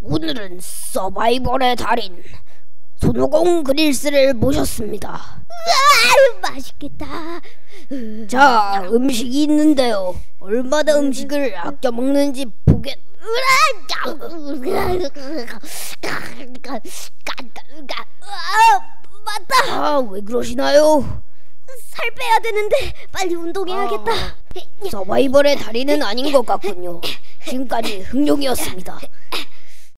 오늘은 서바이벌의 달인 손오공 그릴스를 모셨습니다. 으아, 맛있겠다. 자, 음식이 있는데요. 얼마나 음식을 아껴 먹는지 보게. 맞다. 아, 왜 그러시나요? 살 빼야 되는데 빨리 운동해야겠다. 서바이벌의 달인은 아닌 것 같군요. 지금까지 흥룡이었습니다.